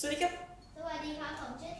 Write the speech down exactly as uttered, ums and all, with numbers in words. สวัสดีครับสวัสดีครับผมชื่อ